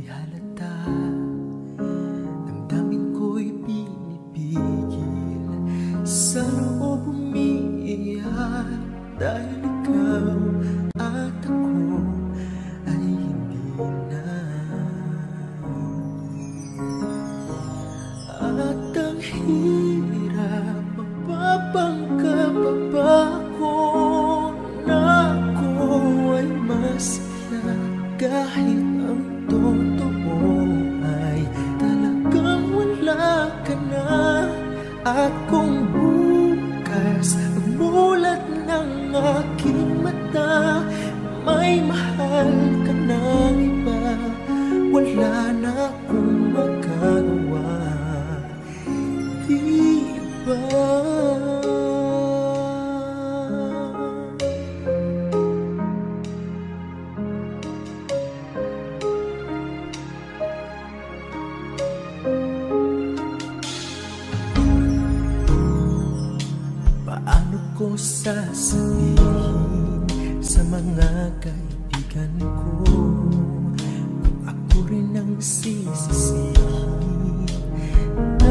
Dihalata, damdamin ko'y pinipigil. at kung bukas mulat ng aking mata may mahal ka ng iba, wala na akong magagawa. Di ba? Ko sasabihin sa mga kaibigan ko kung ako rin ang sisisihin,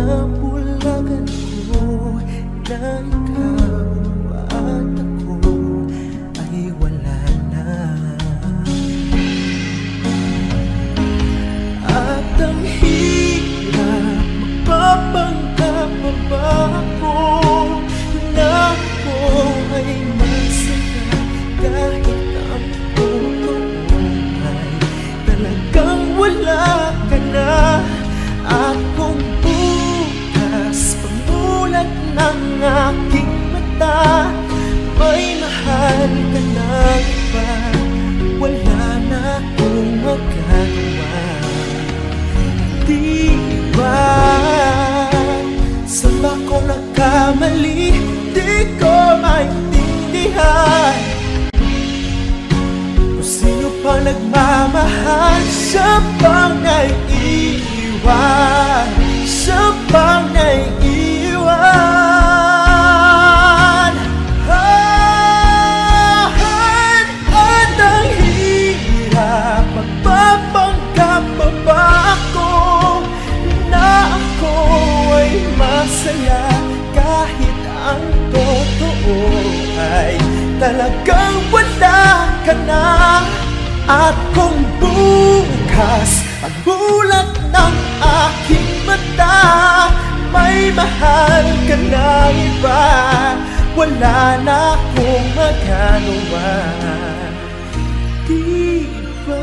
napulagan ko na ikaw at ako ay wala na. At ang hirap magpapanggap pa ba ako na ay masaya kahit ang totoo ay talagang wala ka na. At kung bukas pamulat ng aking mata may mahal ka na iba, wala na akong magagawa. Di ba? Saan ba ko nagkamali? Di ko maintindihan kung sino pang nagmamahal, siya pang naiiwan, siya pang naiiwan. At ang hirap magpapanggap pa ba ako na ako ay masaya kahit ang totoo ay talagang wala ka na. At kung bukas ang bulat ng aking mata may mahal ka ng iba, wala na akong magagawa. Di ba?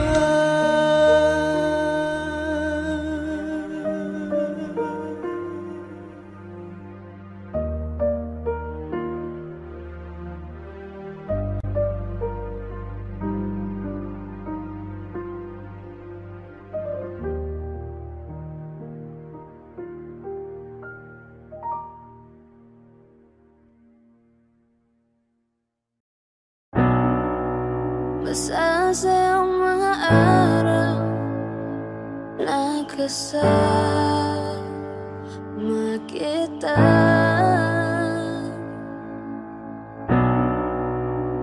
Masasayang mga araw na kasama kita,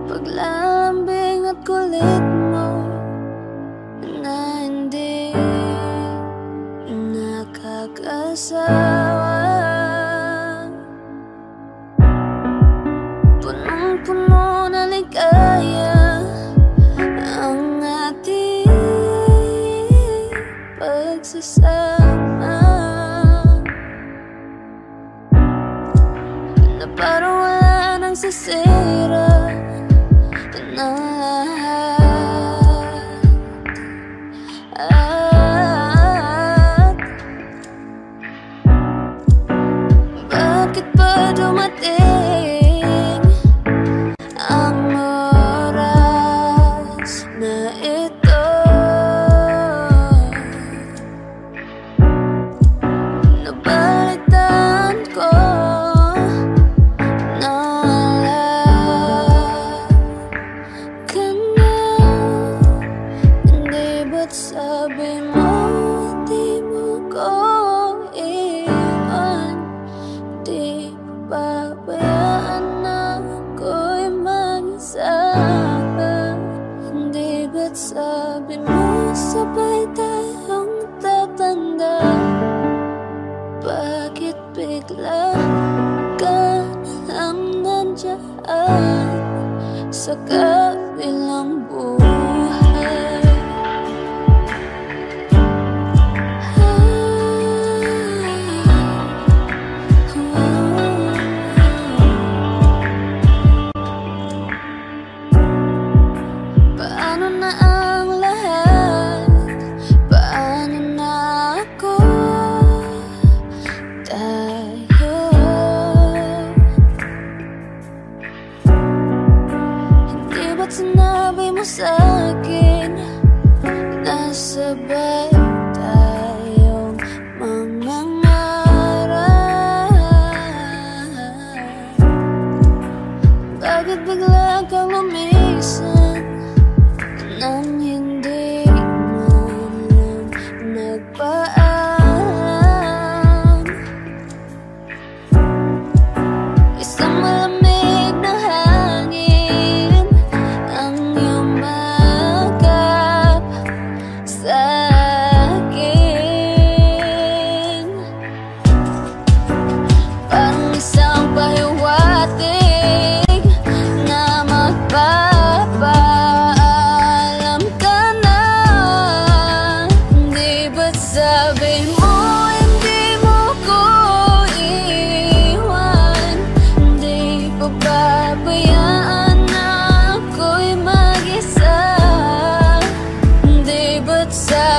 paglalambing at kulit mo na hindi nakakasawa, punong-puno na ligaya. Sama na parang wala nang sisira ng lahat. At bakit pa dumating ang oras na ito? Paano na ako tayo?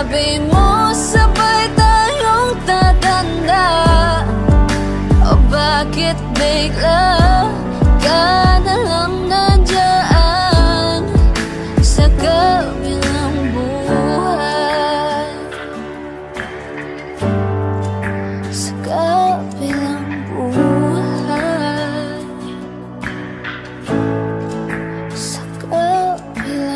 Sabi mo sabay tayong tatanda. O bakit bigla ka na lang nandiyan sa kabilang buhay, sa kabilang buhay, sa kabilang buhay.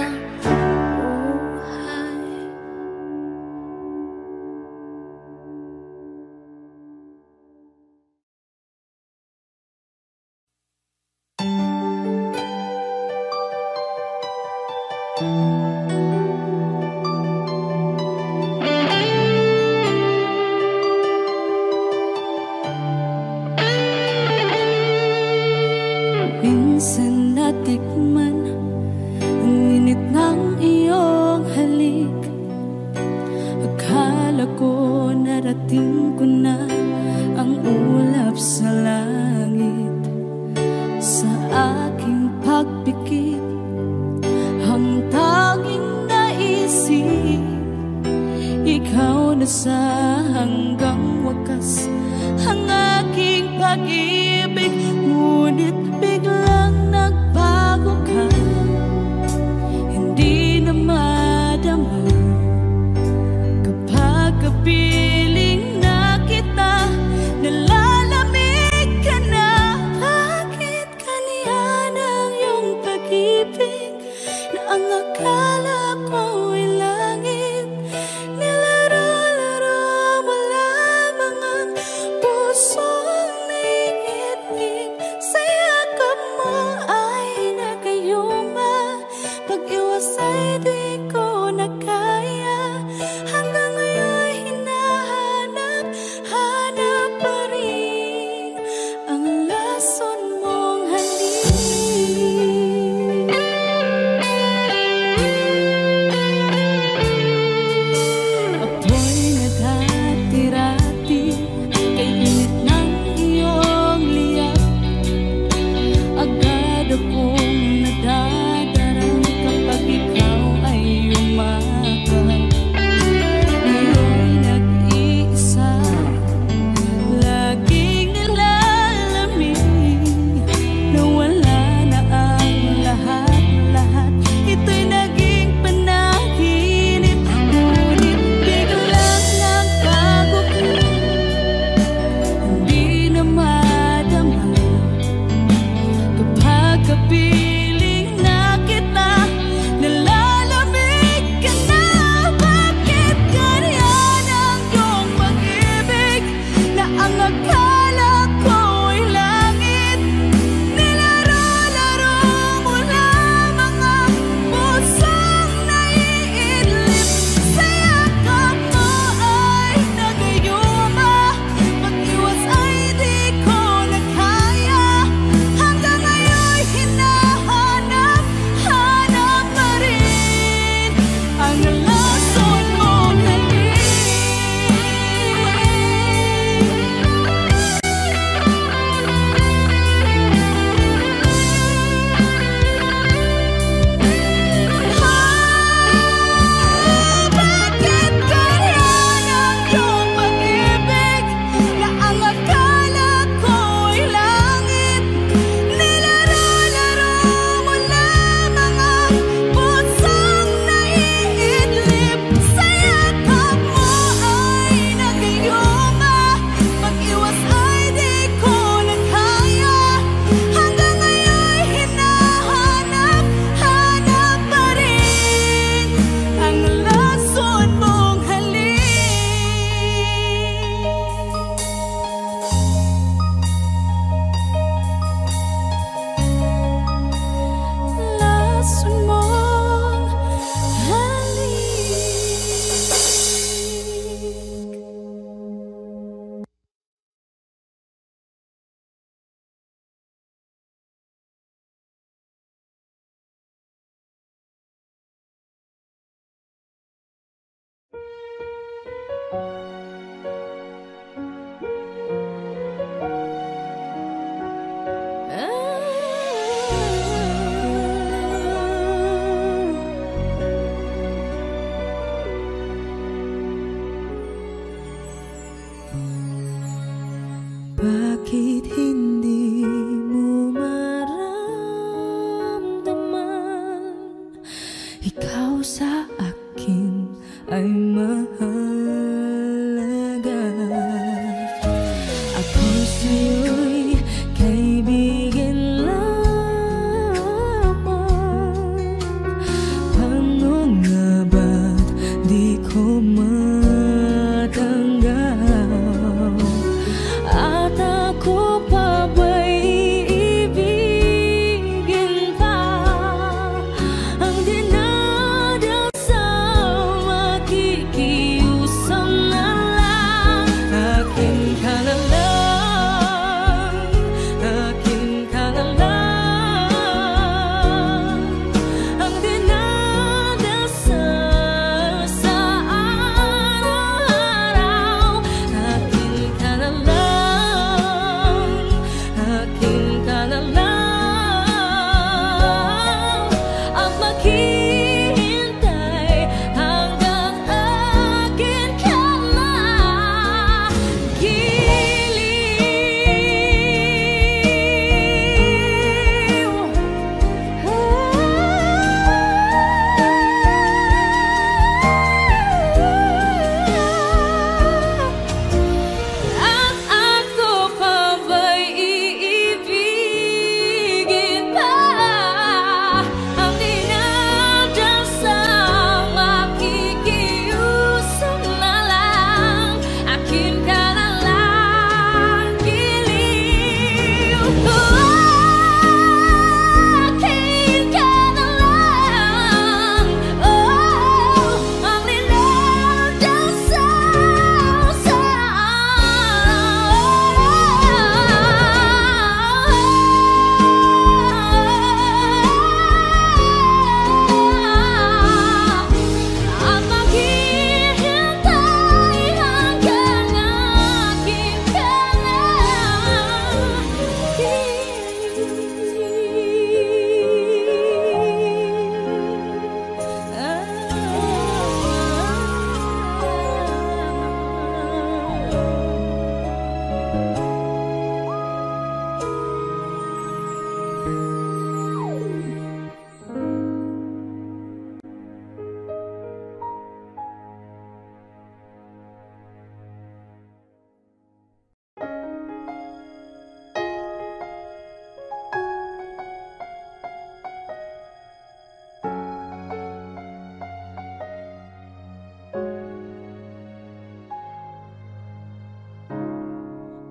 Minsan natikman ang init ng iyong halik. Akala ko narating ko na ang ulap sa langit. Sa aking pagpikit, ang tanging naisip, ikaw na sa hanggang wakas ang aking pag-ibig. Ngunit biglang nagbago ka, hindi na madama. Kapag kapiling na kita, nalalamig ka na. Bakit kaniya ng iyong pag-ibig na ang akala ko ay langit? Nilaro-laro mo lamang ang puso na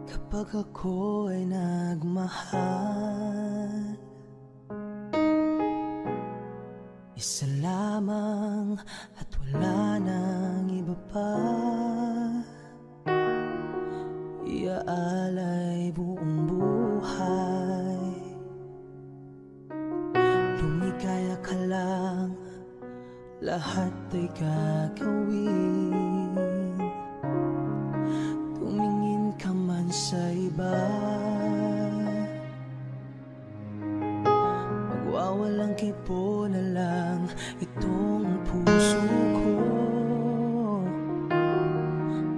Kapag ako'y nagmahal, isa lamang at wala nang iba pa. Iaalay buong buhay, lumikaya ka lang, lahat ay gagawin. Sa iba, magwawalang kipo na lang itong puso ko.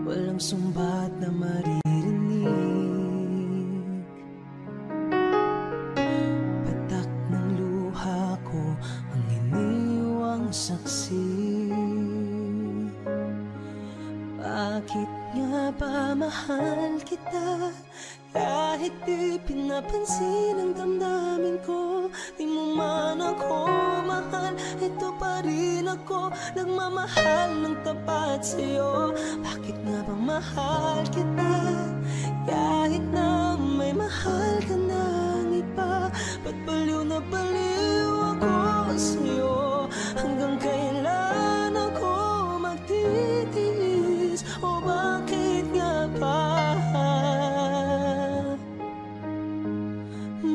Walang sumbat na maririnig, patak ng luha ko, ang iniwang saksi. Bakit nga ba mahal kita? Kahit di pinapansin ang damdamin ko, di mo man ako mahal, ito pa rin ako, nagmamahal ng tapat sa'yo. Bakit nga ba mahal kita? Kahit na may mahal ka ng iba, ba't baliw na baliw ako sa'yo? Hanggang kailan ako magtitiis? O bakit nga ba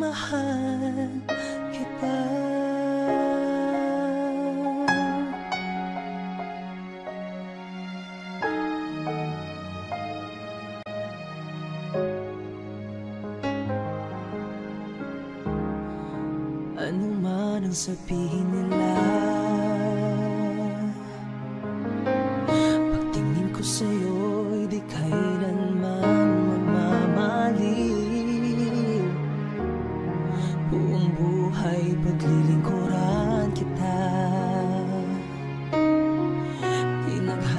mahal kita? Ano man ang sabihin nila, sa'yo'y di kailanman mamamahalin. Buong buhay paglilingkuran kita, di naghahalin.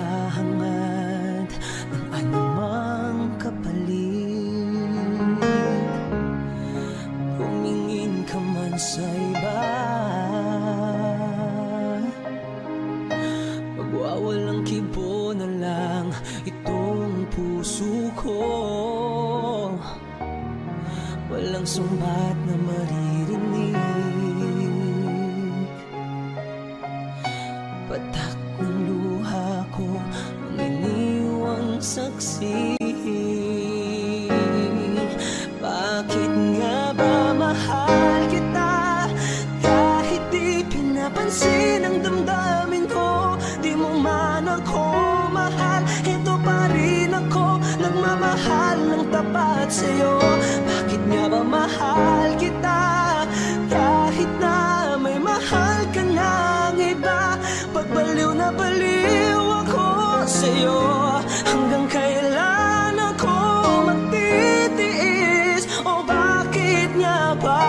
Wawalang kibo na lang itong puso ko. Walang sumbat na maririnig. Patak ng luha ko, ang iniwang saksi. Bakit nga ba mahal kita kahit di pinapansin ang damdamin ko? Di mo man ako mahal, ito pa rin ako, nagmamahal ng tapat sa'yo. Bakit nga ba mahal kita kahit na may mahal ka ng iba? Pagbaliw na baliw ako sa'yo. Hanggang kailan ako magtitiis? O bakit nga ba?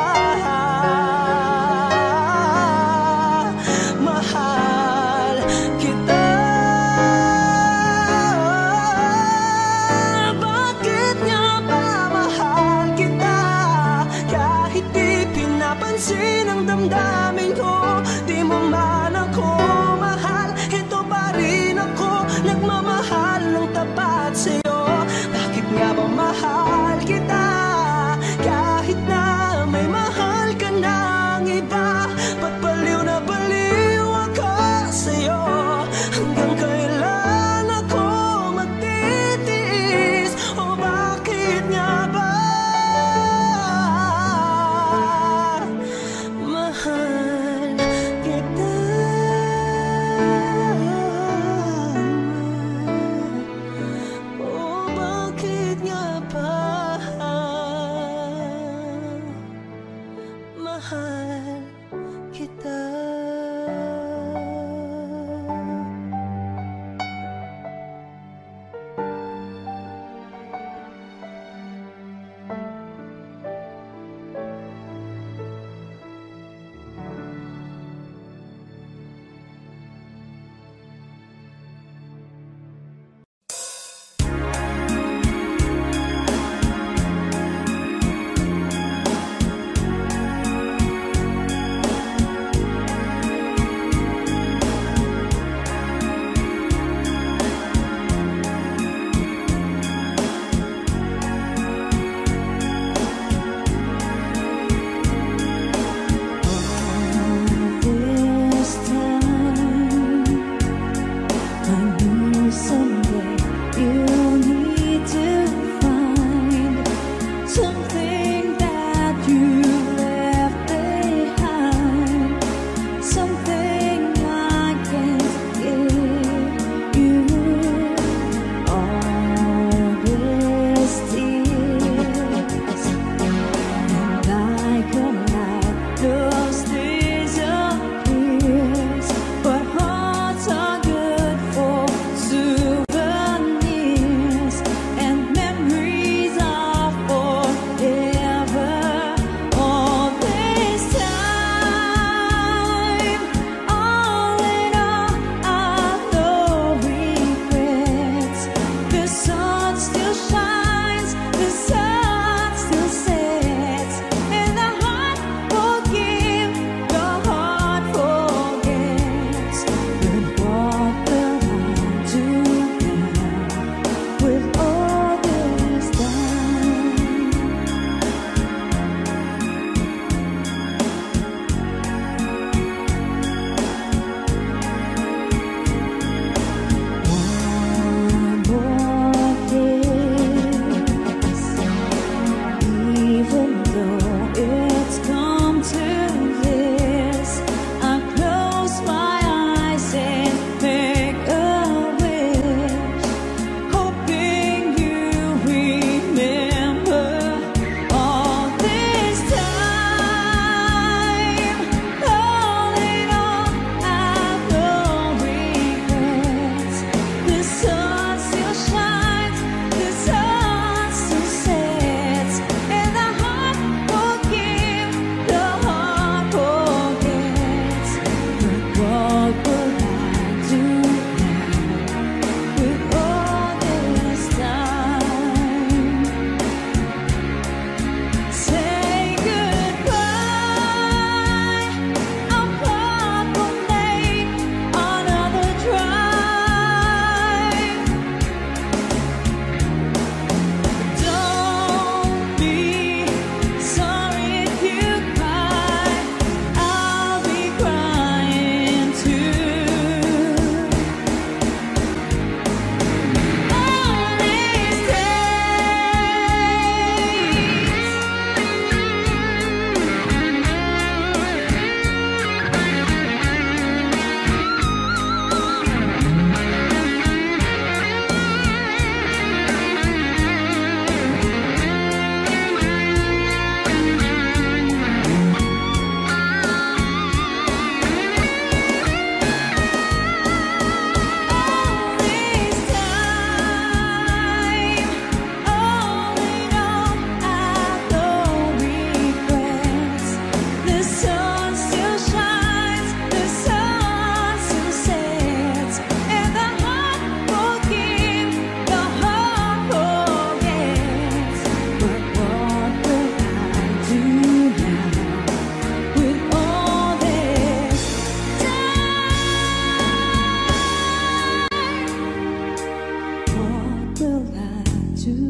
do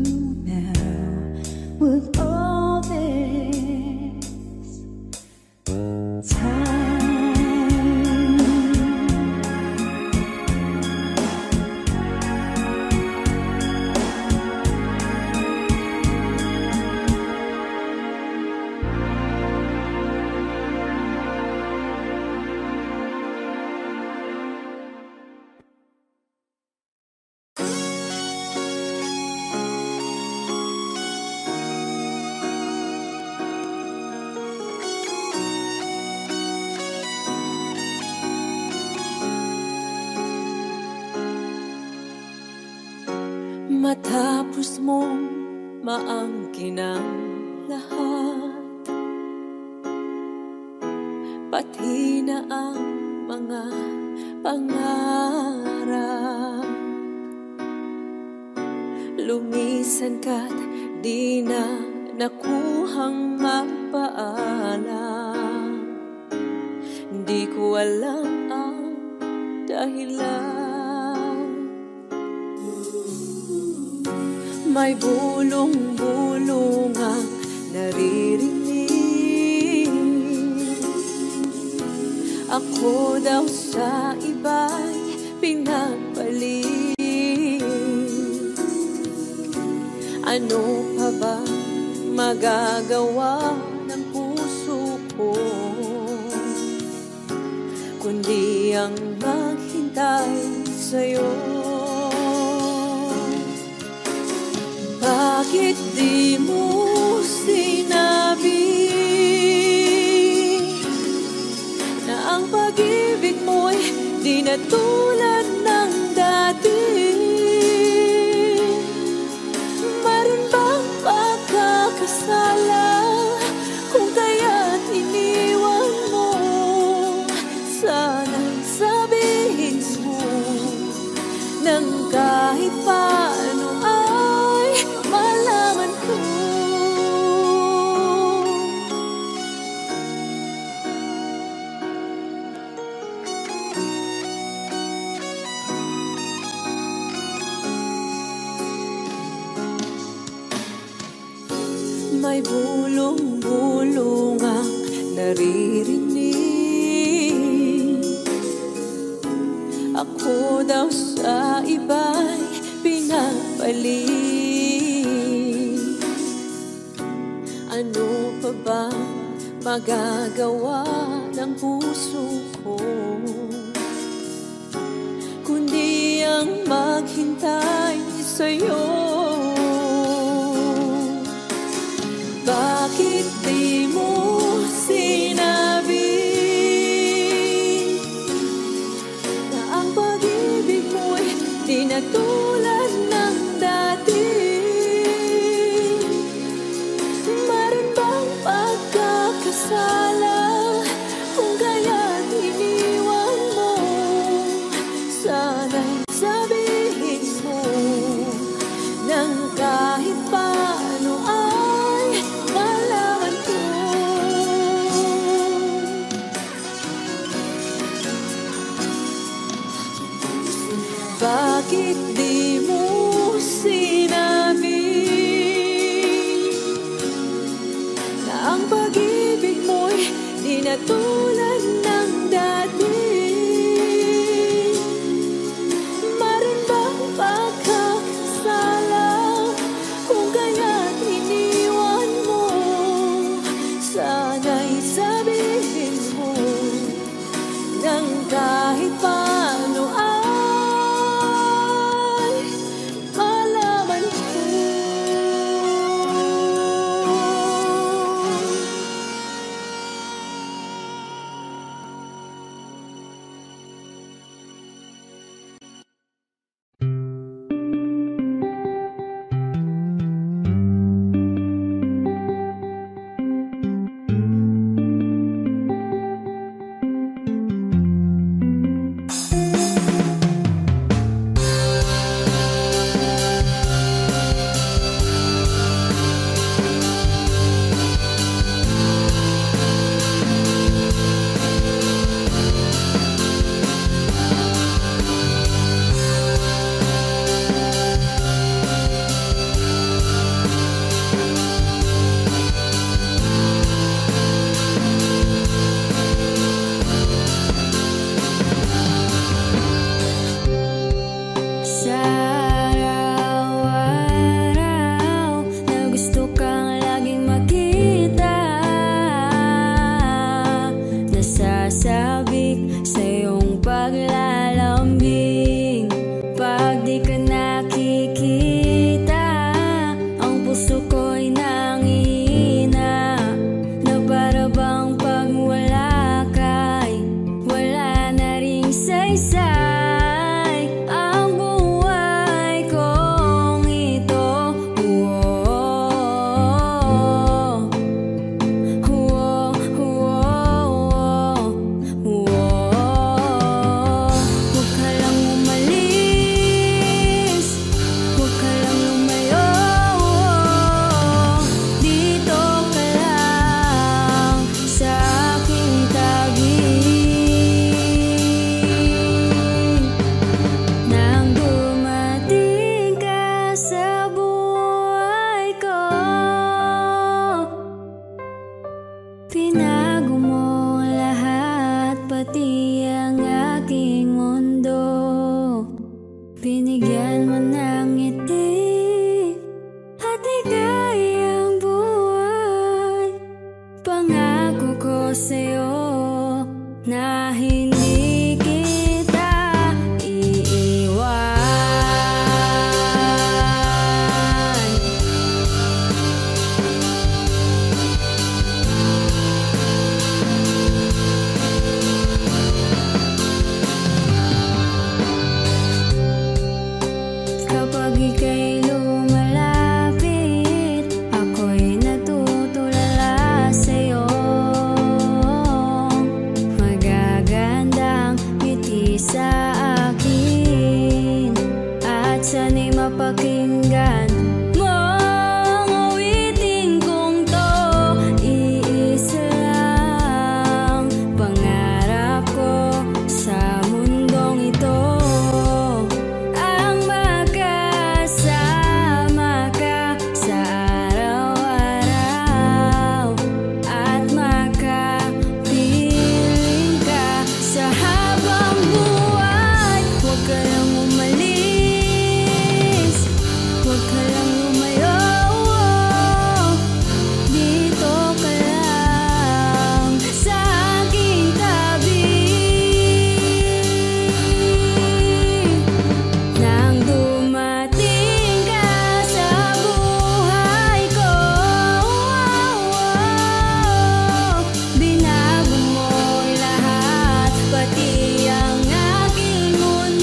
now with all this time. Matapos mong maangkin ang lahat, pati na ang mga pangarap. Lumisan ka't di na nakuhang magpaalam. Di ko alam ang dahilan. May bulong-bulong ang naririnig. Ako daw sa iba'y pinagpalit. Ano pa ba magagawa ng puso ko, kundi ang maghintay sa'yo? Bakit di mo sinabi na ang pag-ibig mo'y di na tulad ng dati? Mayroon bang pagkakasala kung kaya't iniwan mo? Sana'y sabihin mo ng kahit paano bulong-bulong ang naririnig. Ako daw sa iba'y pinapalit. Ano pa ba magagawa ng puso ko, kundi ang maghintay sa'yo? Bakit di mo sinabi na ang pag-ibig mo'y di na tulad ng dati? Mayroon bang pagkakasala kung kaya't iniwan mo? Sana'y sabihin mo ng kahit paano . Bakit di mo sinabi na ang pag-ibig mo'y di na tulad ng dati? Mayroon bang pagkakasala kung kaya't iniwan mo? Sana'y sabihin mo ng kahit paano Binigyan mo ng ngiti at ligayang buhay. Pangako ko sa'yo na hindi kita iiwan. Kapag ika'y lumalapit, ako'y natutulala sa'yo. Magagandang ngiti sa akin at sana'y mapakinggan mo ang awitin kong to. Iisa lang pangarap ko sa mundong ito, ang makasama ka sa araw-araw at makapiling ka sa habang buhay. Huwag ka lang umalis, huwag ka lang lumayo. Dito ka lang sa aking tabi. Nang dumating ka sa buhay ko, binago mo lahat, pati ang aking mundo.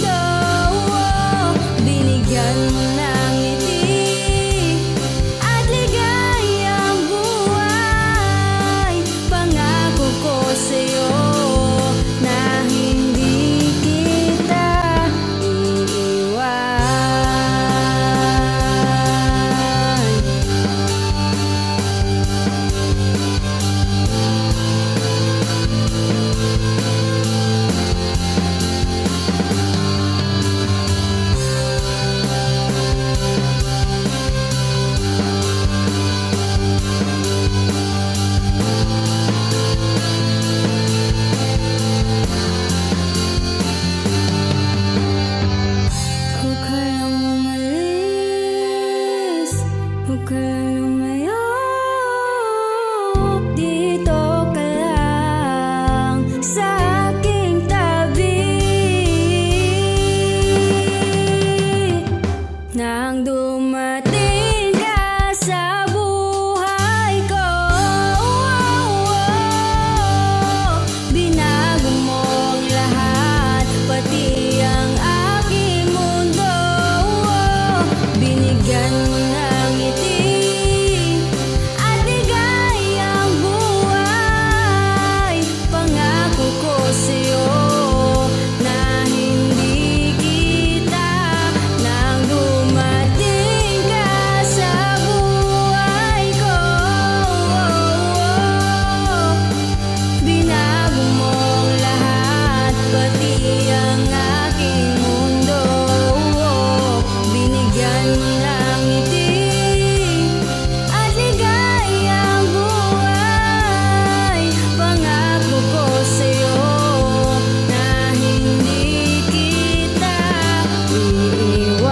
Binigyan mo ng ngiti at ligayang buhay. Pangako ko sa'yo na hindi kita iiwan. Huwag ka lang umalis, huwag ka lang lumayo. Dito ka lang sa aking tabi. Nang dumating ka sa buhay ko, binago mo ang lahat, pati ang aking mundo. Binigyan mo ng ngiti at ligayang buhay. Pangako ko sa'yo na hindi kita. Nang dumating ka sa buhay ko, binago mo ang lahat, pati ang aking mundo. Binigyan mo ng ngiti at ligayang buhay. Pangako ko sa'yo na hindi kita iiwan.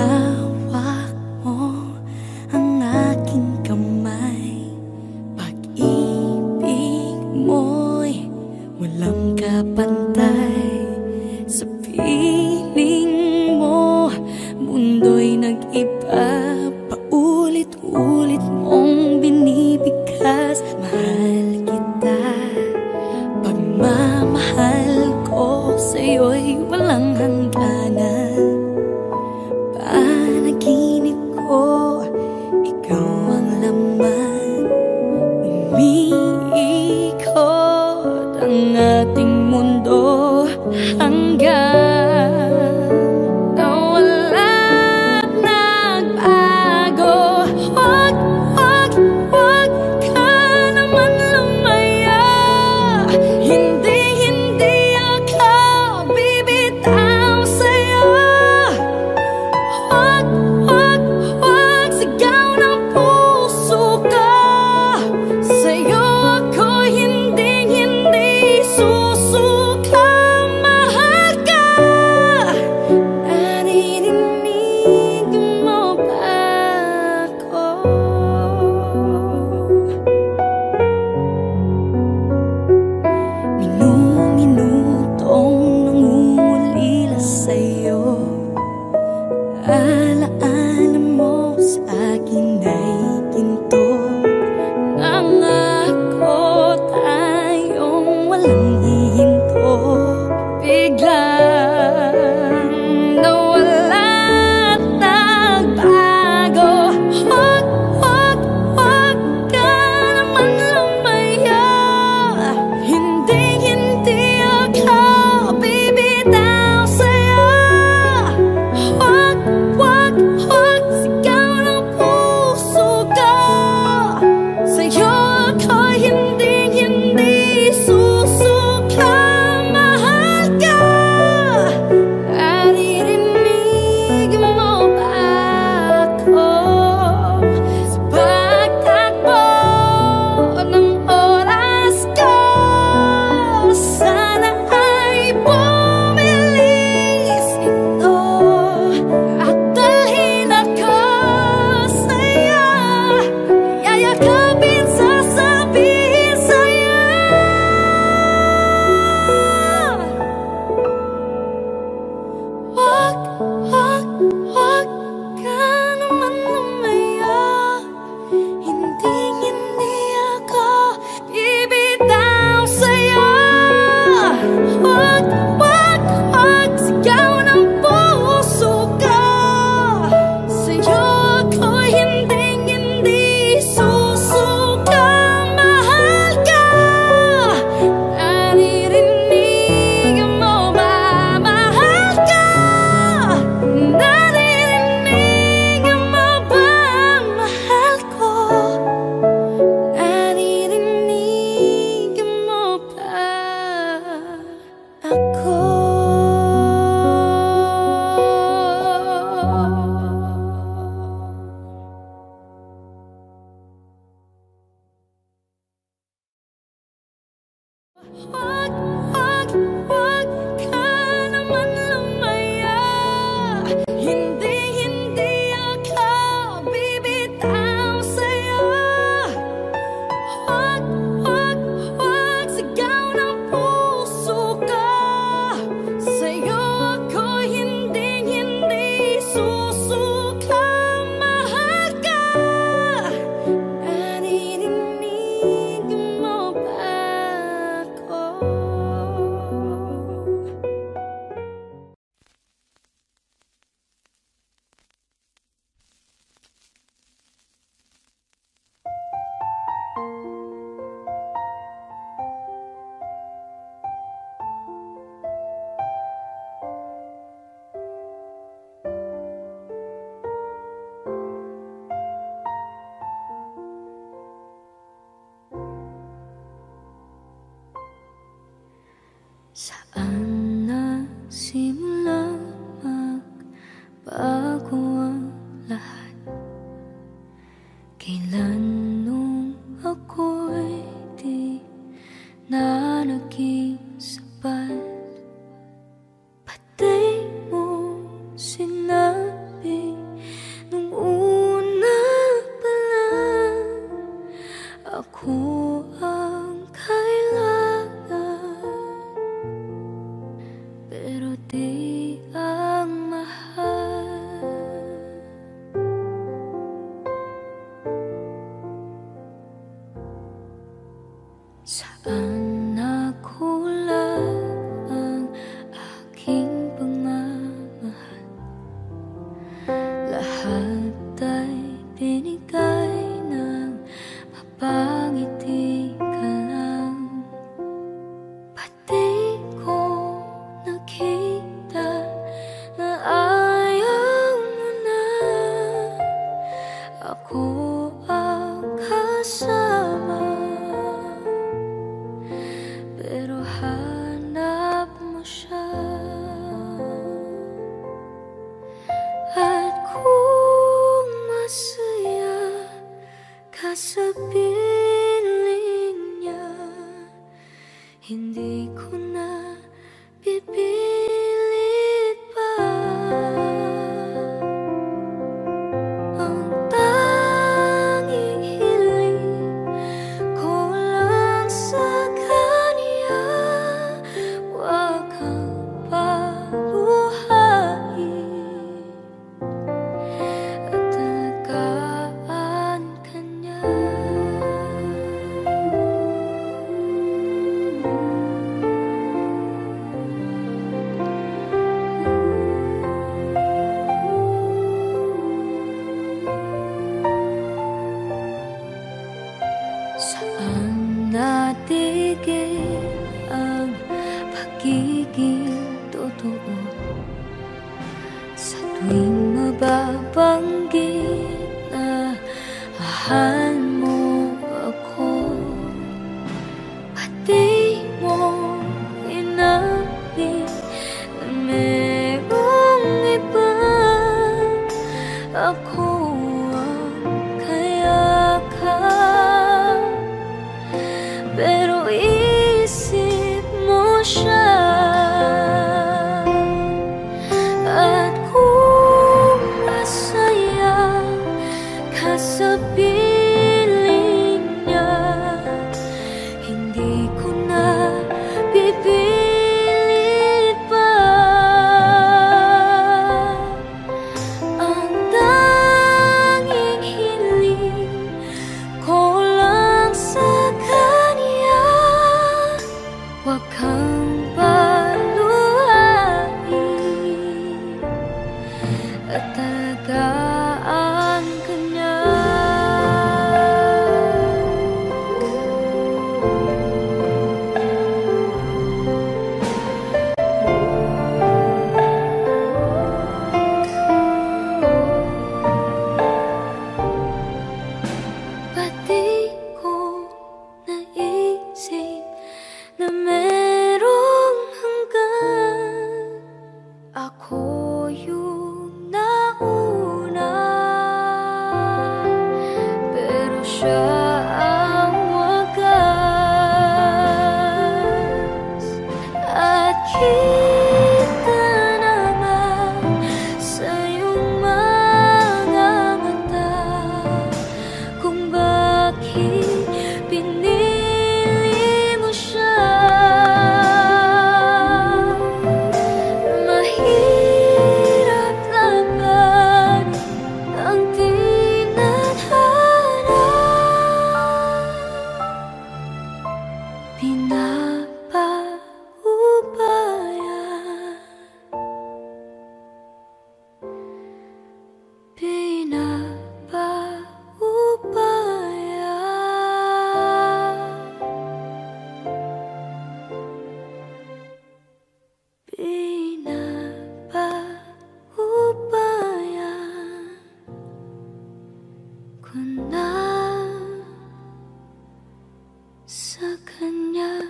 Hawak mo ang aking kamay, pag-ibig mo'y walang kapantay. Sa piling mo, mundo'y nag-iba. Paulit-ulit mong binibigkas, mahal kita. Pagmamahal ko sa'yo'y walang hangganan. Panaginip ko, ikaw ang laman. Siya ang wagas. Pinapa upaya Pinapa upaya kuna sekenya.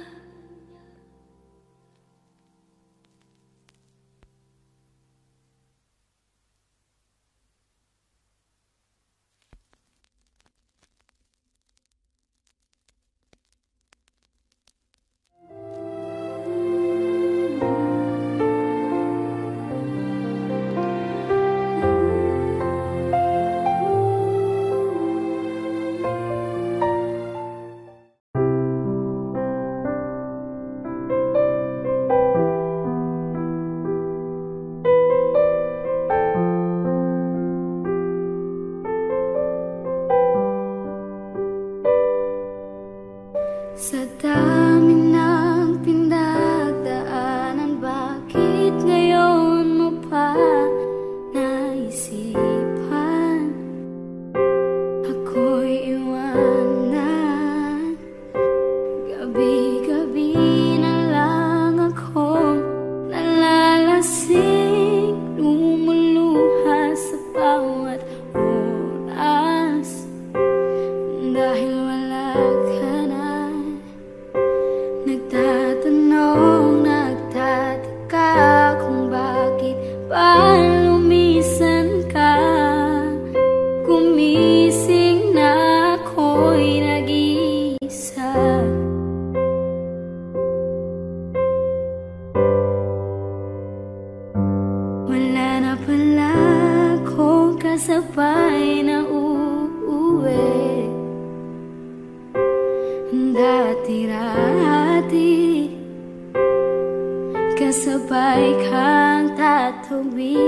Sadamin ang pinagdaanan, bakit ngayon mo pa naisipan? Ako'y iwanan, gabi-gabi na lang akong nalalasing, lumuluha sa bawat oras dahil wala ka. Nagtataka kung bakit pa lumisan ka. Gumising na ako'y nag-iisa. Wala na pala akong kasabay na uuwi. Dati-rati kasabay kang tatuwi.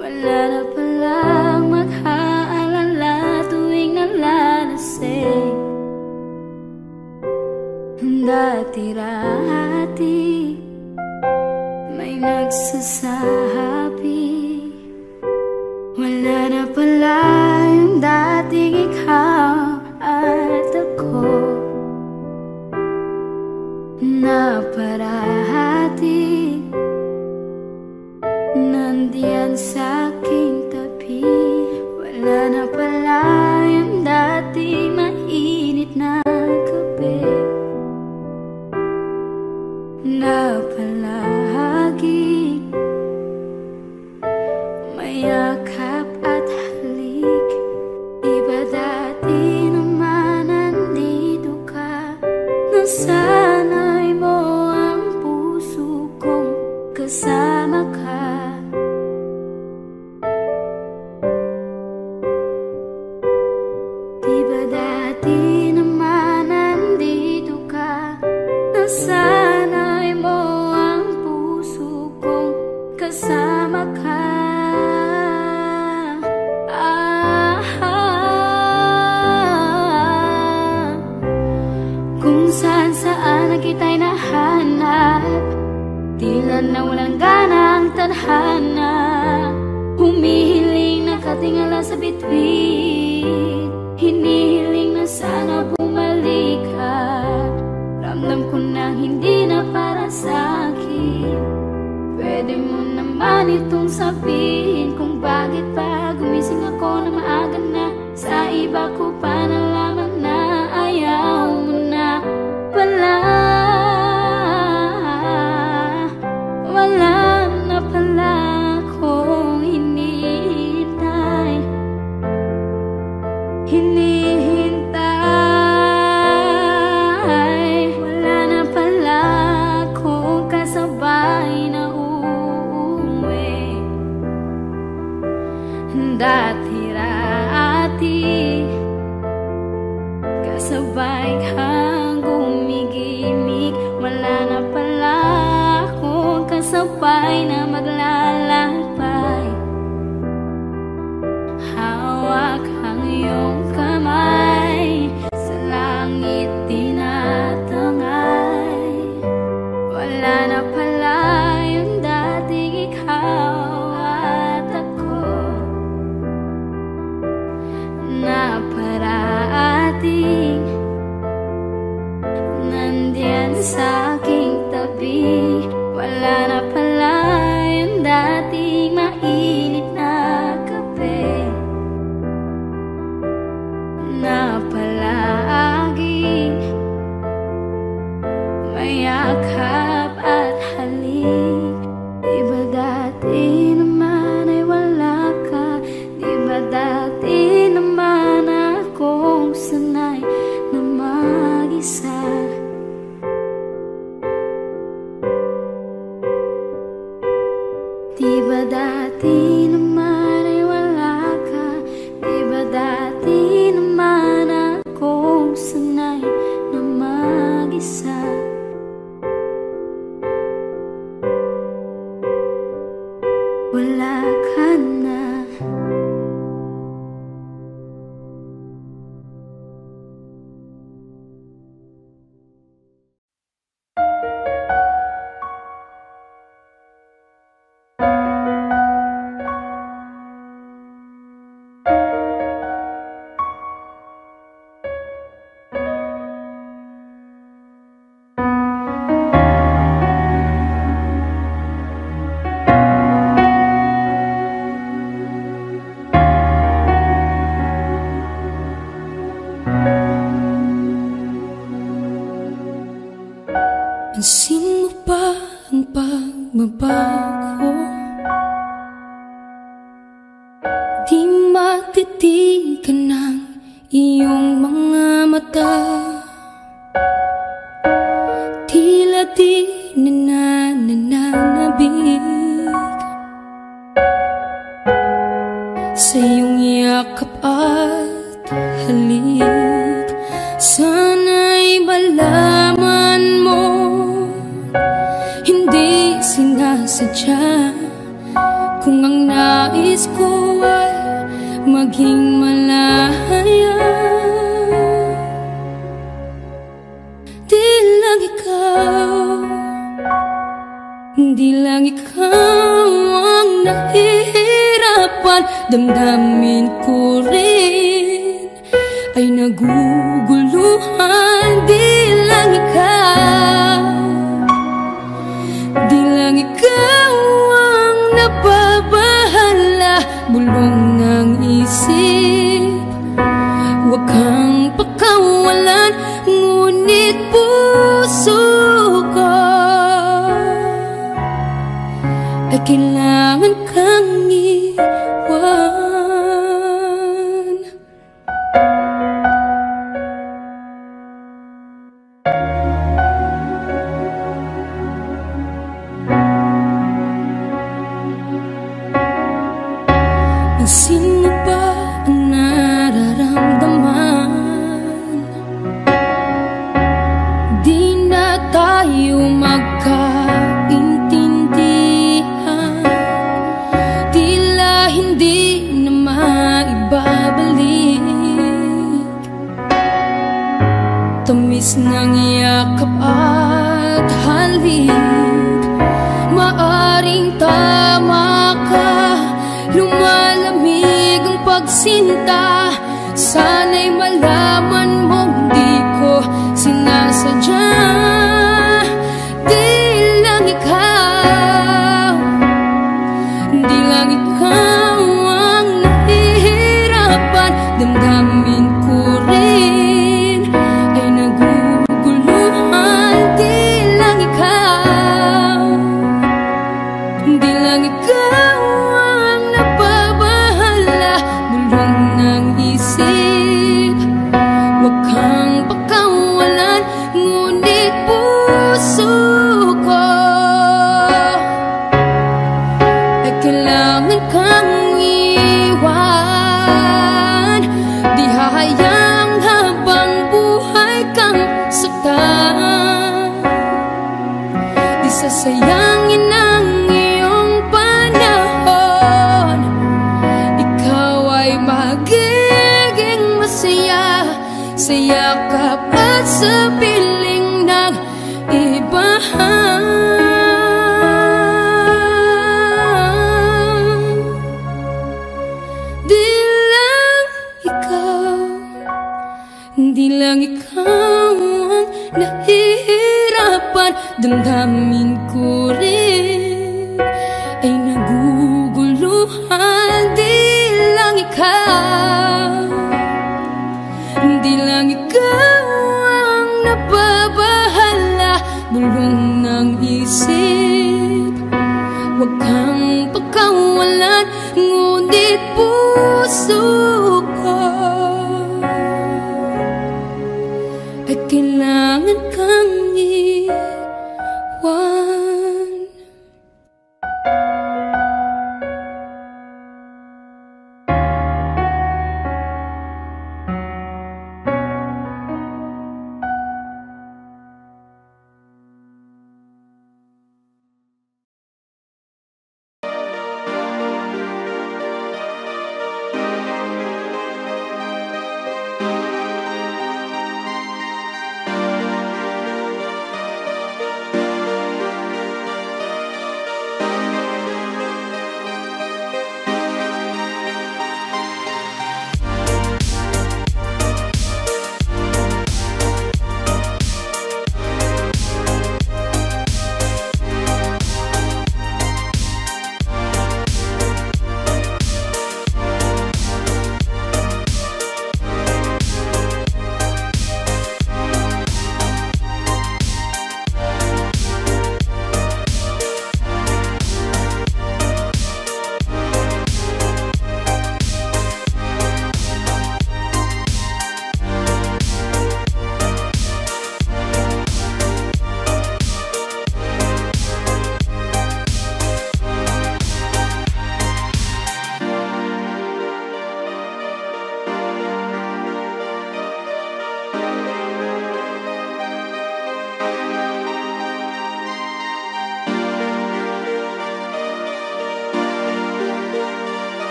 Wala na palang mag-aalala tuwing nalalasing. Dati-rati may nagsasabi. Wala na pala yung dating ikaw at ako na parati nandiyan sa aking tabi. Wala na pala yung dati mainit na gabi na palagi mayakap at halik. Iba dati naman nandito ka na sana'y mo ang puso kong kasama ka. Sana'y mo ang puso kong kasama ka. Kung saan-saan na kita'y nahanap, tila na walang gana ang tadhana. Humihiling na katingala sa bituin, hinihiling na sana bumalik ka. Ramdam ko na hindi na para sa'kin. Pwede mo naman itong sabihin kung bakit pa gumising ako na maaga na. Sa iba ko pa nalaman na ayaw mo na pala. Wala na pala akong hinihintay. Dati-rati yakap at halik. Di ba dati naman ay wala ka? Di ba dati naman akong sanay na mag-isa? Di ba dati naman ay wala ka? Di ba dati naman akong sanay na mag-isa? Wala ka na. Pansin mo ba ang pagbabago? Di matitigan ng iyong mga mata. Tila di na nananabig sa iyong yakap at halik. Sana'y malaman mo hindi sinasadya. Kung ang nais ko ay maging malaya, di lang ikaw, di lang ikaw ang nahihirapan. Damdamin ko rin ay naguguluhan. Di lang ikaw, di lang ikaw ang nababahala. Bulong ng isip, huwag kang pakawalan. Ngunit puso ko ay kailangan kang iwan. Pansin mo ba ang nararamdaman? Di na tayo magkaintindihan. Tila hindi na maibabalik tamis ng yakap at halik. Maaring tama ka, lumalamig ang pagsinta. Sana'y malaman mong di ko sinasadya. Di lang ikaw, di lang ikaw ang nahihirapan. Damdamin ko rin ay naguguluhan. Di lang ikaw, di lang ikaw ang napabahala. Bulong ng isip, huwag kang pagkawalan. Ngunit puso ko ay kailangan kang iwan. Di hahayaang habang buhay kang saktan. Di sasayangin ang iyong panahon. Ikaw ay magiging masaya sa yakap at sa piling ng ibahan. Di lang ikaw, di lang ikaw ang nahihirapan. Damdamin ko rin ay naguguluhan. Di lang ikaw, di lang ikaw ang nababahala.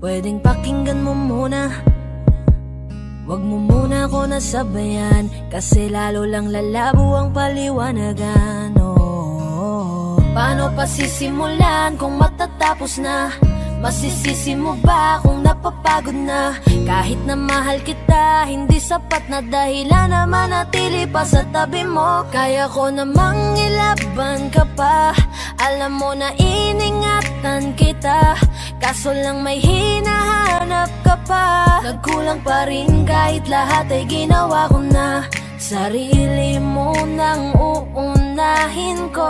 Pwedeng pakinggan mo muna, wag mo muna ako nasabayan, kasi lalo lang lalabo ang paliwanagan. Oh. Paano pa sisimulan kung matatapos na? Masisisi mo ba kung napapagod na? Kahit na mahal kita, hindi sapat na dahilan na manatili pa sa tabi mo. Kaya ko namang ilaban ka pa, alam mo na iningatan kita, kaso lang may hinahanap ka pa. Nagkulang pa rin kahit lahat ay ginawa ko na, sarili mo nang uunahin ko.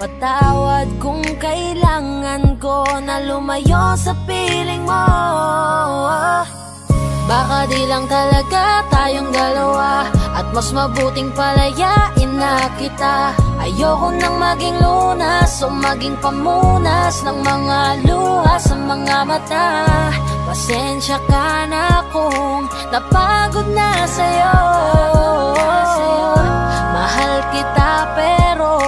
Patawad kung kailangan ko na lumayo sa piling mo. Baka di lang talaga tayong dalawa, at mas mabuting palayain na kita. Ayoko nang maging lunas o maging pamunas ng mga luha sa mga mata. Pasensya ka na kung napagod na sa'yo. Mahal kita pero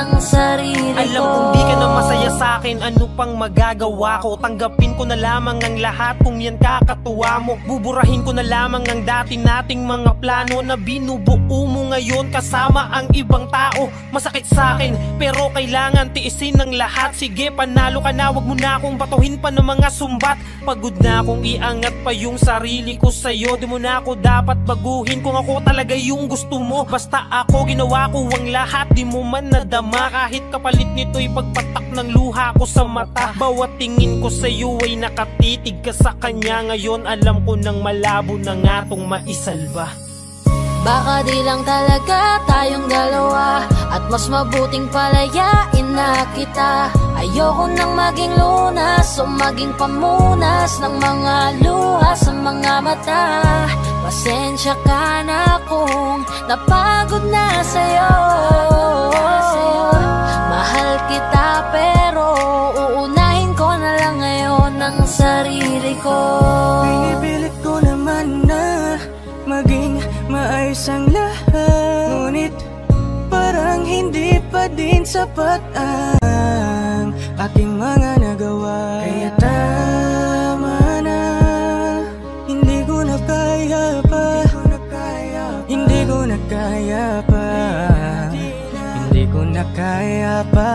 alam kong di ka na masaya sa'kin, ano pang magagawa ko? Tanggapin ko na lamang ang lahat kung yan kakatuwa mo. Buburahin ko na lamang ang dati nating mga plano na binubuo mo ngayon kasama ang ibang tao. Masakit sa'kin pero kailangan tiisin ng lahat. Sige, panalo ka na, wag mo na akong patuhin pa ng mga sumbat. Pagod na akong iangat pa yung sarili ko sa'yo. Di mo na ako dapat baguhin kung ako talaga yung gusto mo. Basta ako, ginawa ko ang lahat, di mo man nadama. Kahit kapalit nito'y pagpatak ng luha ko sa mata. Bawat tingin ko sa'yo ay nakatitig ka sa kanya. Ngayon alam ko nang malabo na nga tong maisalba. Baka di lang talaga tayong dalawa, at mas mabuting palayain na kita. Ayoko nang maging lunas o maging pamunas ng mga luha sa mga mata. Pasensya ka na kung napagod na sa'yo. Mahal kita pero uunahin ko na lang ngayon ang sarili ko. Pinipilit ko naman na maging maayos ang lahat, ngunit parang hindi pa din sapat ang aking mga nagawa. Kaya tama na, hindi ko na kaya pa, hindi ko na kaya pa, hindi ko na kaya pa.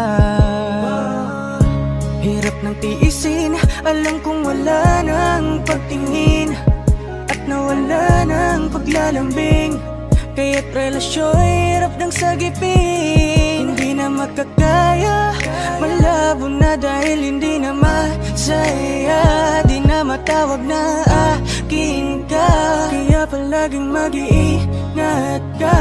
Hirap ng tiisin, alam kong wala ng pagtingin at nawala ng paglalambing, kaya't relasyon hirap ng sagipin. Hindi na makakaya, malabo na dahil hindi na masaya. Di na matawag na akin ka, kaya palaging mag-iingat ka.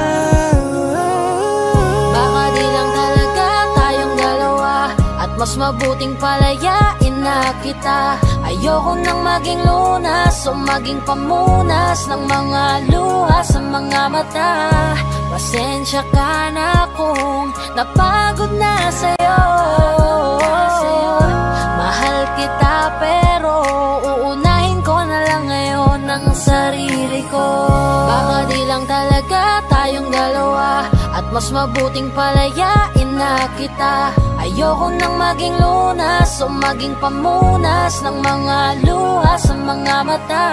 Baka di lang talaga tayong dalawa, at mas mabuting palayain na kita. Ayoko nang maging lunas o maging pamunas ng mga luha sa mga mata. Pasensya ka na kung napagod na sa'yo. Mahal kita pero uunahin ko na lang ngayon ang sarili ko. Baka di lang talaga tayong dalawa, at mas mabuting palayain na kita. Ayoko nang maging lunas o maging pamunas ng mga luha sa mga mata.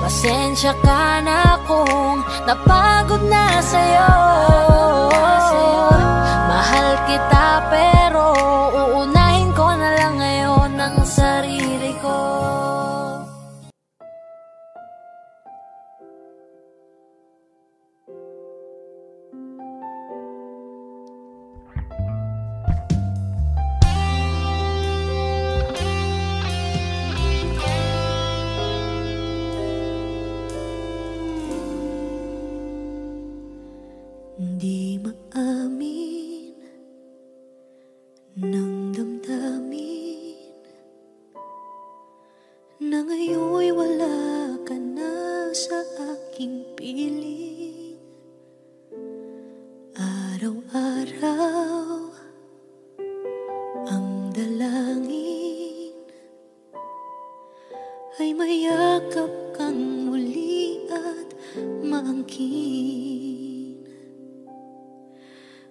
Pasensya ka na kung napagod na sa'yo. Mahal kita pero uunahin ko na lang ngayon ang sarili ko.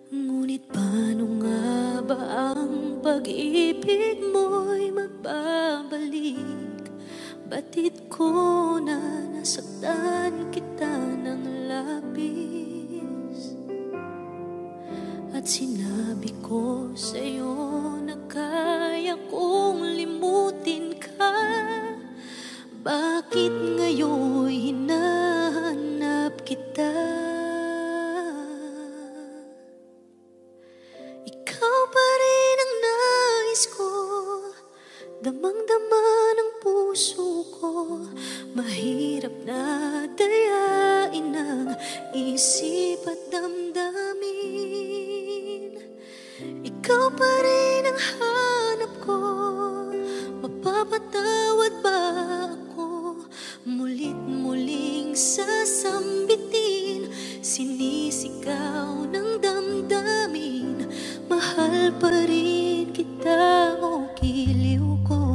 Ngunit paano nga ba ang pag-ibig mo'y magbabalik. Batid ko na nasaktan kita ng labis. At sinabi ko sa'yo na kaya kong limutin ka. Bakit ngayon hinahanap kita? Damang-dama ng puso ko, mahirap na dayain ang isip at damdamin. Ikaw pa rin ang hanap ko, mapapatawad ba ako? Mulit-muling sasambitin, sinisigaw ng damdamin, mahal pa rin kita o kiliw ko.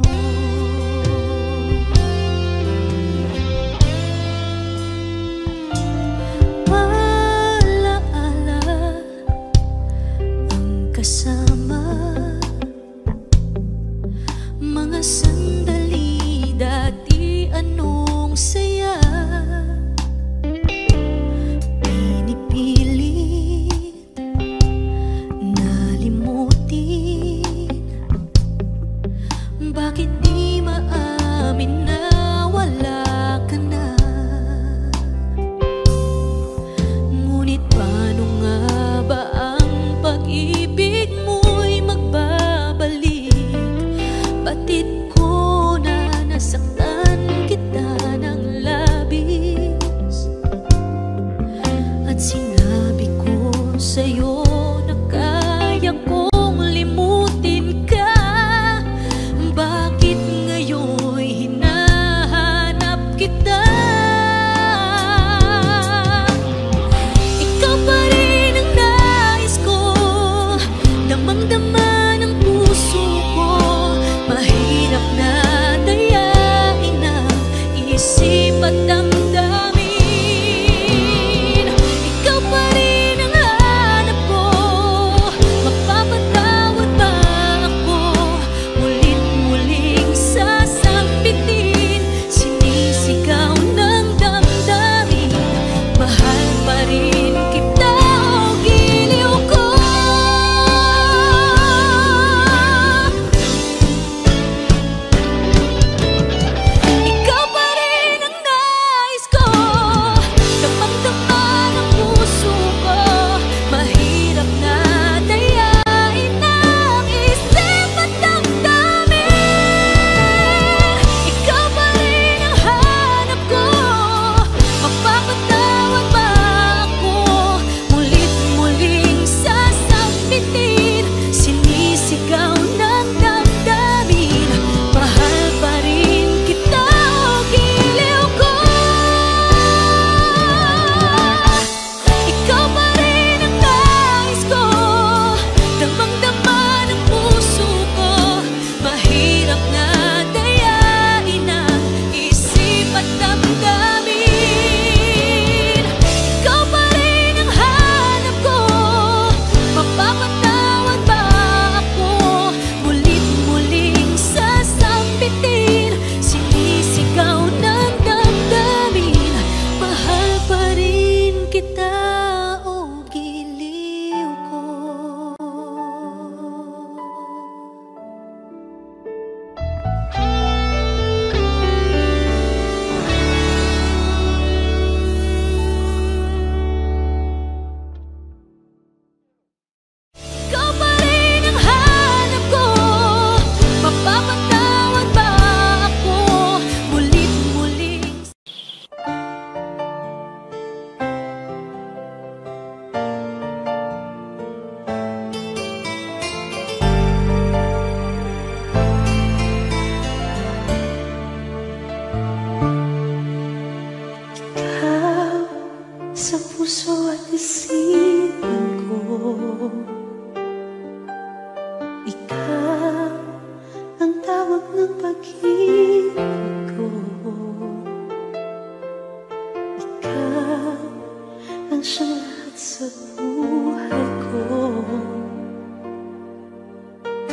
Alaala ang kasama, mga sandali dati anong saya. Bakit di maamin na wala ka na? Ngunit paano nga ba ang pag-ibig mo'y magbabalik? Batid ko na nasaktan kita ng labis. At sinabi ko sa'yo na kaya kong limutin ka.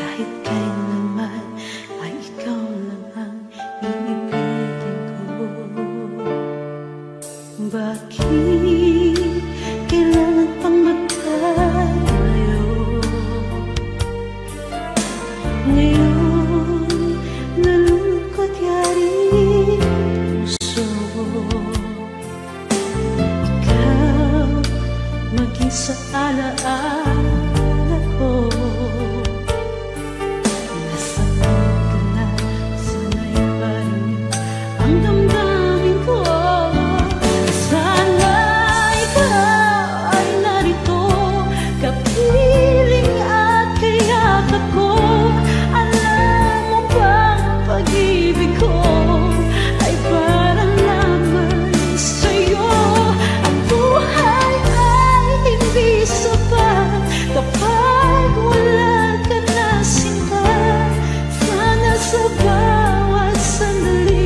Kahit Sebawat sendiri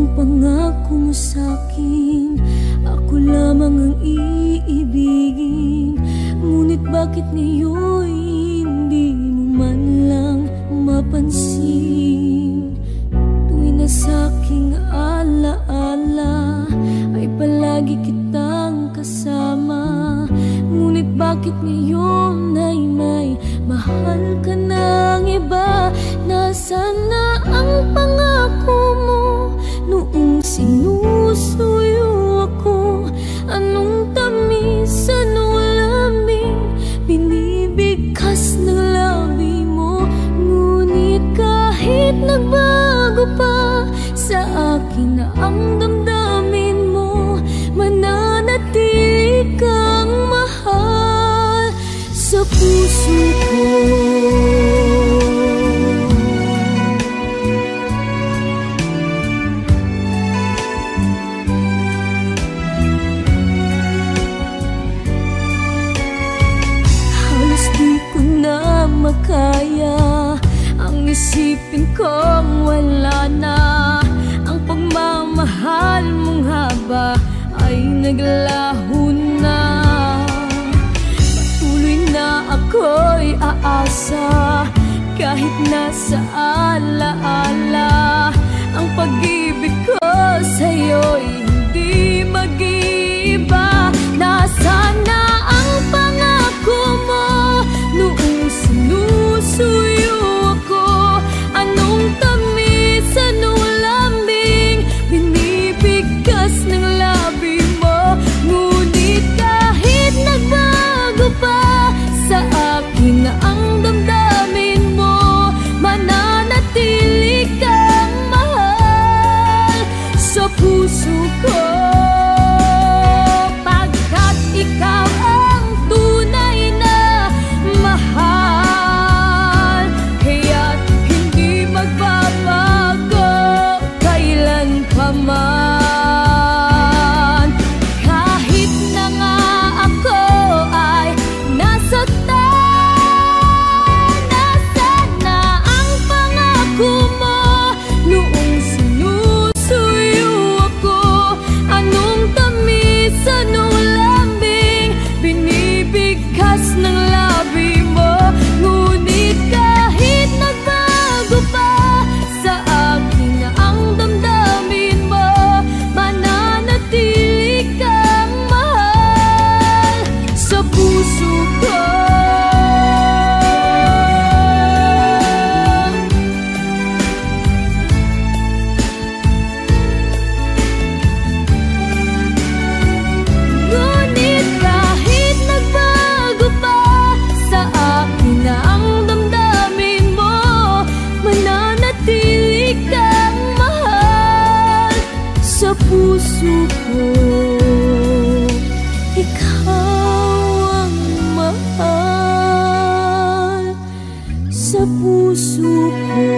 ang pangako mo sa'kin, ako lamang ang iibigin. Ngunit bakit ngayon hindi mo man lang mapansin? Tuwi na sa'king alaala ay palagi kitang kasama. Ngunit bakit ngayon ay may mahal ka ng iba? Nasaan na ang pangako mo noong sinusuyo ako? Anong tamis, anong lamig, binibigkas ng labi mo. Ngunit kahit nagbago pa sa akin na ang damdamin mo, mananatili kang mahal sa puso ko. Kaya ang isipin kong wala na. Ang pagmamahal mong haba ay naglaho na. Patuloy na ako'y aasa kahit nasa alaala. Ang pag-ibig ko sa'yo'y hindi mag-iiba. Nasaan na ang pangako mo noong sinusuyo ako? Anong tamis, anong lambing, binibigkas ng labi mo. Ngunit kahit nagbago pa sa akin na ang damdamin mo, mananatili kang mahal sa puso ko. Pagkat ikaw ang tunay na mahal, kahit na nga ako ay nasaktan. Nasaan na ang pangako mo noong sinusuyo ako? Anong tamis, anong lambing, binibigkas ng labi mo. Ngunit kahit nagbago pa sa akin na ang damdamin, puso ko, ikaw ang mahal sa puso ko.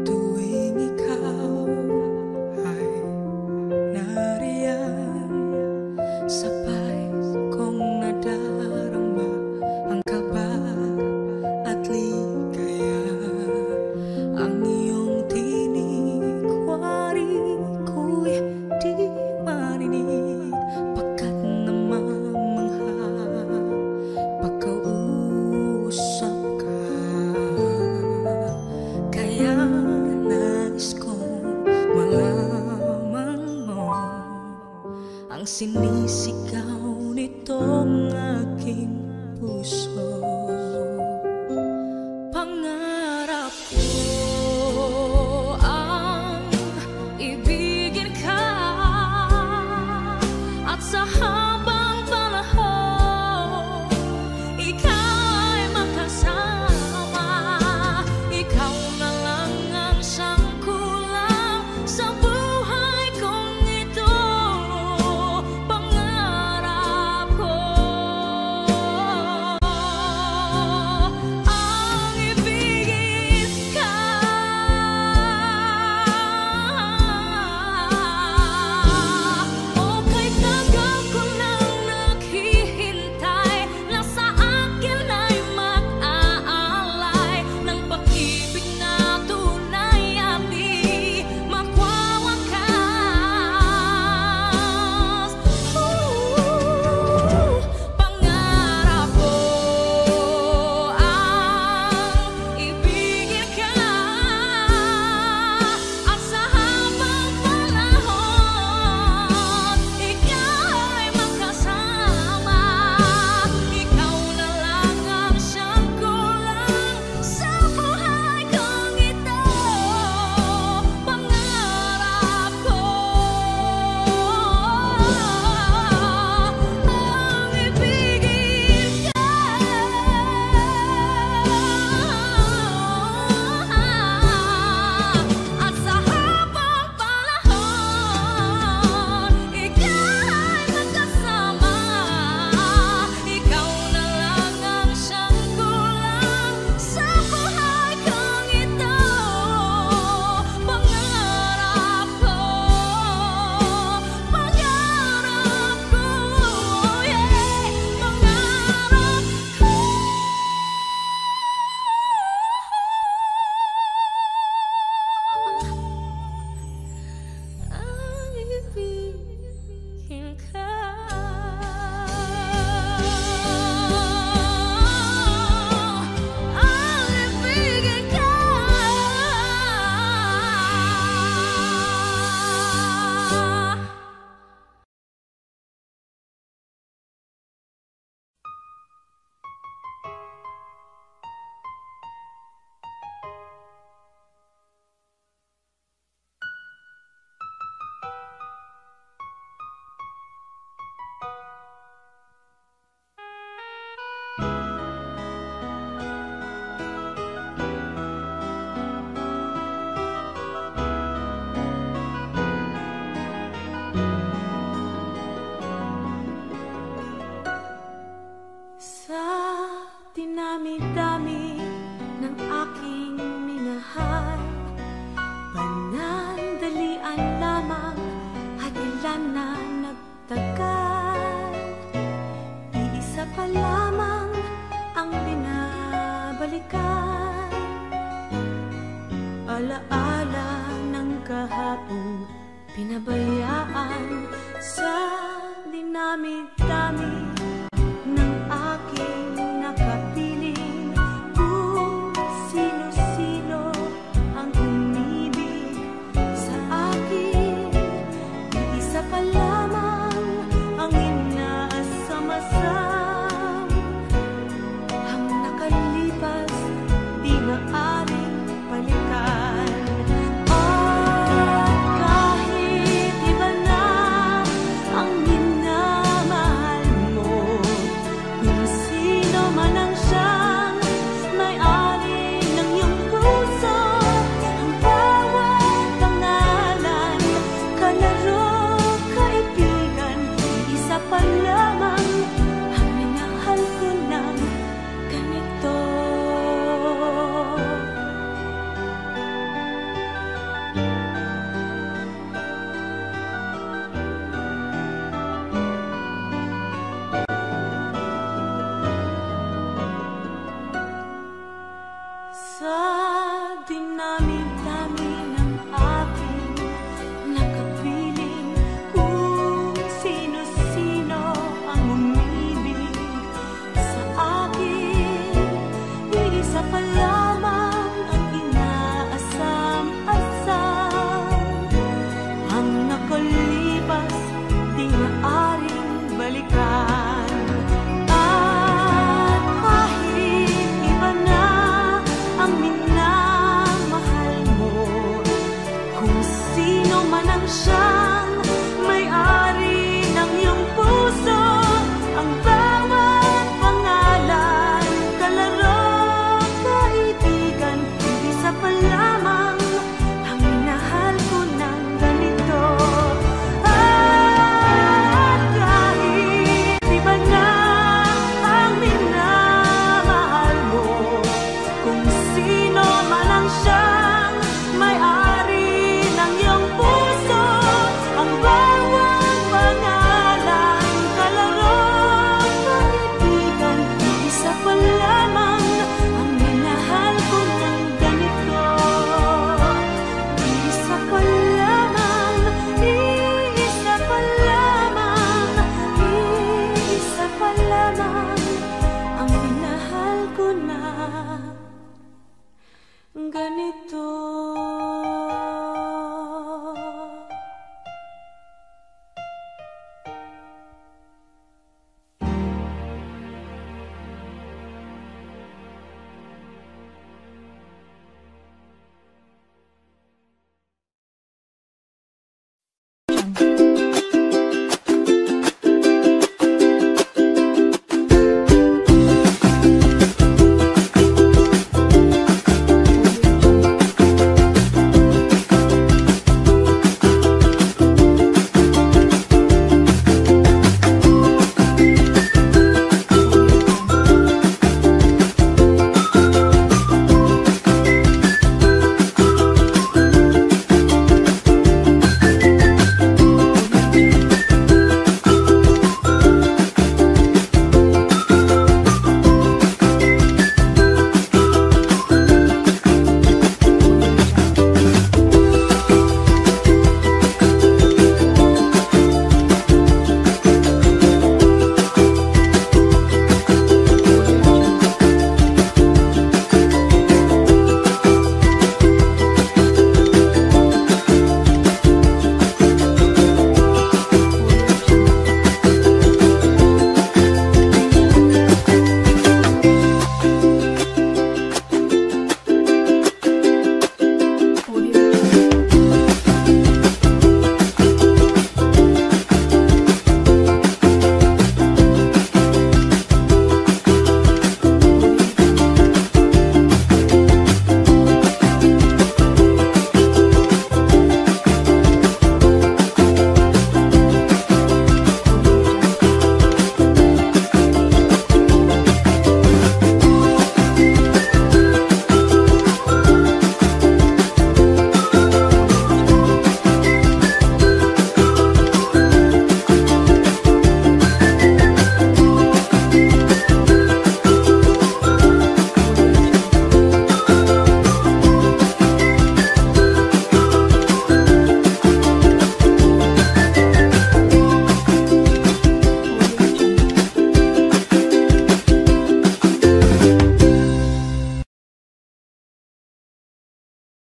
Tuwing ikaw ay nariyan, ang sinisigaw nitong aking puso. Pangarap ko ang ibigin ka at sa habang panahon ikaw ay makasama. Ikaw na lang ang sangkulang sa buhay kong ito. Pangarap ko ang ibigin ka. O kahit tagal ko nang naghihintay, na sa akin ay mag-aalay ng pag-ibig na tunay at di magwawakas. Pangarap ko ang ibigin ka at sa habang panahon ikaw ay makasama. Ikaw na lang ang siyang kulang sa buhay kong ito. Pangarap ko ang ibigin ka. At sa habang panahon ikaw ay magkasama. Ikaw na lang ang siyang kulang sa buhay kong ito. Pangarap ko, pangarap ko, yeah, pangarap ko. Ang ibigin ka. Ang ibigin ka. Sa dinami-dami ng aking minahal, panandalian lamang at ilan na nagtagal. Iisa pa lamang ang binabalikan, alaala ng kahapon pinabayaan. Sa dinami-dami